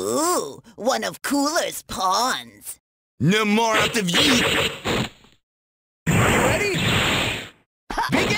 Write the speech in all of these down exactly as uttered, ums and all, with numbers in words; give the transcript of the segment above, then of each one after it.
Ooh, one of Cooler's pawns. No more out of ye! You ready? Begin!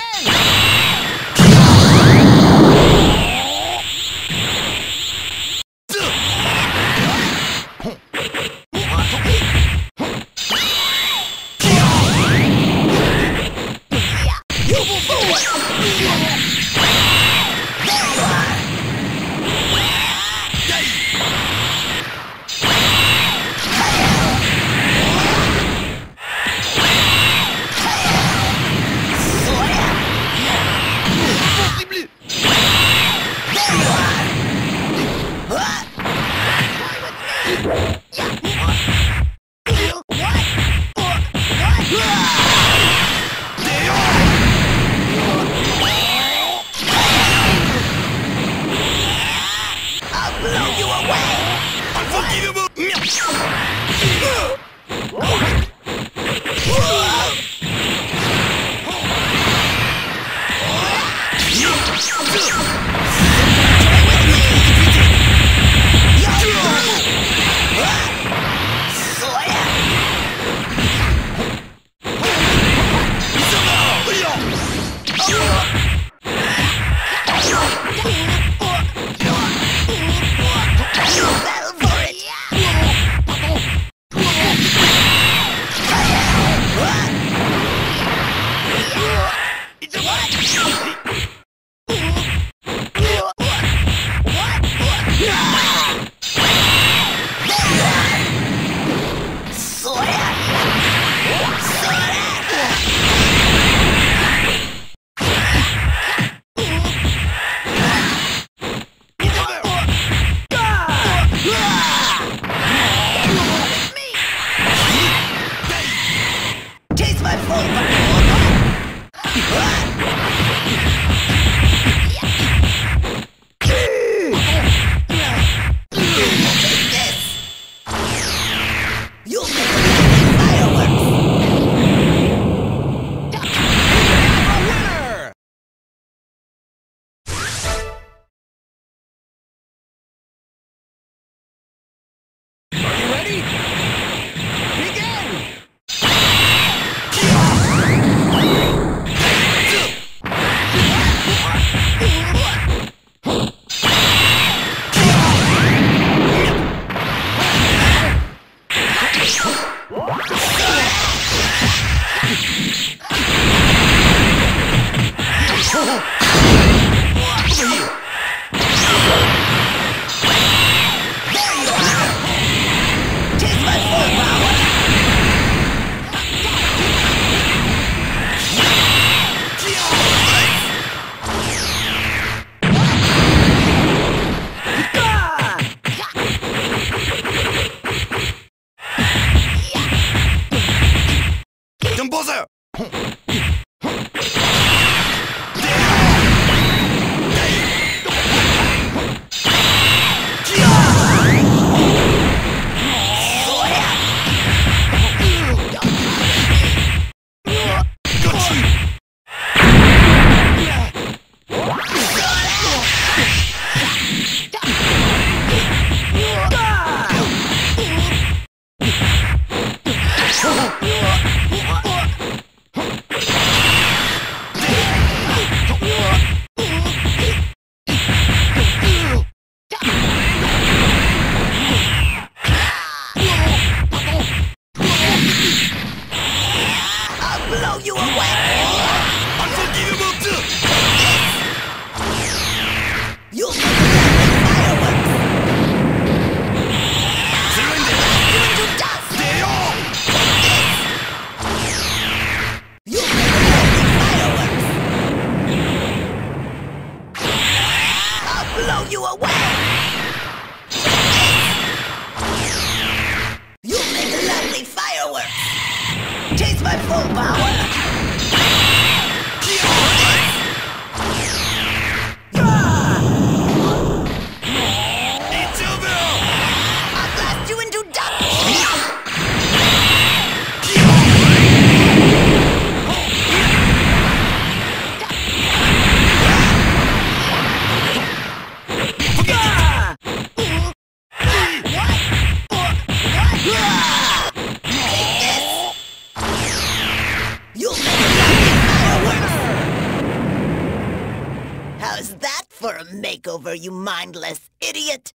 for a makeover, you mindless idiot!